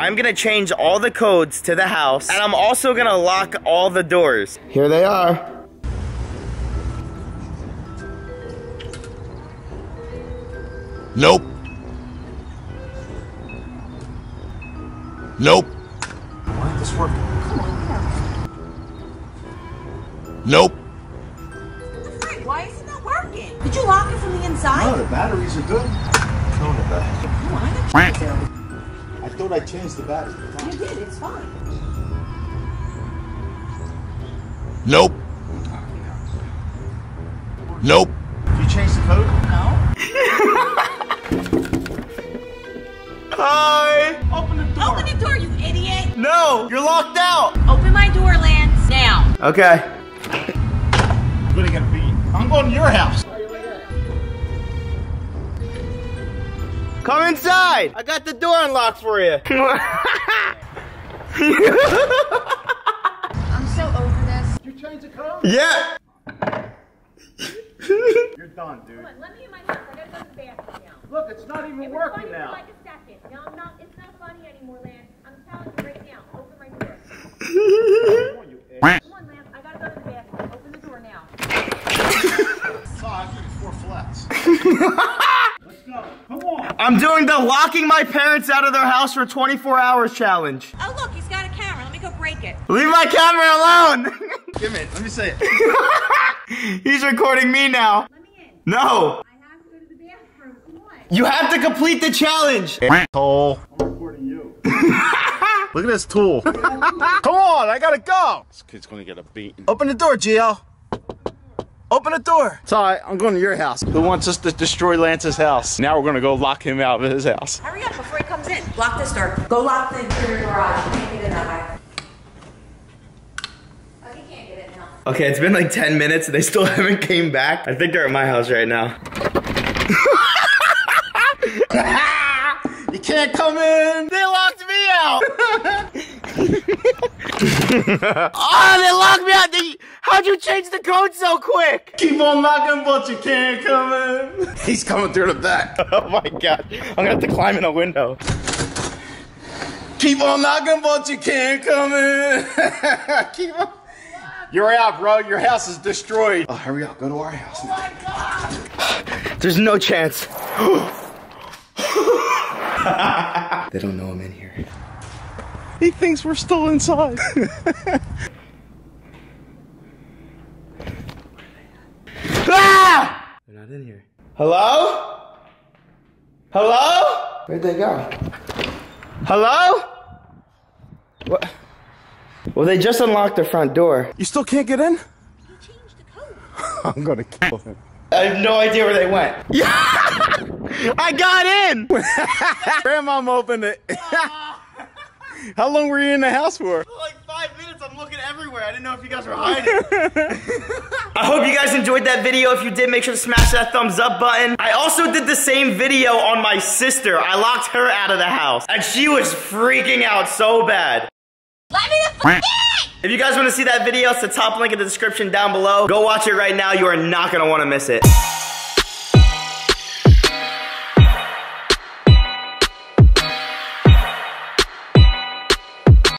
I'm gonna change all the codes to the house, and I'm also gonna lock all the doors. Here they are. Nope. Nope. Why isn't this working? Come on. Nope. Why isn't that working? Did you lock it from the inside? No, the batteries are good. No, the batteries. Come on, I thought I changed the battery. You did. It's fine. Nope. Nope. Did you change the code? No. Hi! Open the door! Open the door, you idiot! No! You're locked out! Open my door, Lance. Now! Okay. I'm gonna get beat. I'm going to your house! Come inside! I got the door unlocked for you! I'm so over this. You changed the code? Yeah! You're done, dude. Come on, let me in my locker. I gotta go to the bathroom now. Look, it's not even working now. It was funny for like a second. Now I'm not, it's not funny anymore, Lance. I'm telling you right now. Open my door. Come on, Lance. I gotta go to the bathroom. Open the door now. So I have to do 4 flats. Let's go. Come on. I'm doing the locking my parents out of their house for 24 hours challenge. Oh, look. He's got a camera. Let me go break it. Leave my camera alone. Give it. Let me say it. He's recording me now. Let me in. No. You have to complete the challenge! Tool. I'm recording you. Look at this tool. Come on, I gotta go! This kid's gonna get a beating. Open the door, Gio. Open the door. It's alright, I'm going to your house. Who wants us to destroy Lance's house? Now we're gonna go lock him out of his house. Hurry up before he comes in. Lock this door. Go lock the interior garage. You can't get in that way. Oh, he can't get in now. Okay, it's been like 10 minutes and they still haven't came back. I think they're at my house right now. You can't come in! They locked me out! Oh, they locked me out! How'd you change the code so quick? Keep on knocking, but you can't come in. He's coming through the back. Oh my god. I'm gonna have to climb in a window. Keep on knocking, but you can't come in. Keep on. You're out, bro. Your house is destroyed. Oh, hurry up. Go to our house now. Oh my god! There's no chance. They don't know I'm in here. He thinks we're still inside. Ah! They're not in here. Hello? Hello? Where'd they go? Hello? What? Well, they just unlocked the front door. You still can't get in? He changed the code. I'm gonna kill him. I have no idea where they went. Yeah! I got in! Grandmom opened it. How long were you in the house for? Like 5 minutes, I'm looking everywhere. I didn't know if you guys were hiding. I hope you guys enjoyed that video. If you did, make sure to smash that thumbs up button. I also did the same video on my sister. I locked her out of the house, and she was freaking out so bad. Let me the fuck in! If you guys want to see that video, it's the top link in the description down below. Go watch it right now. You are not going to want to miss it.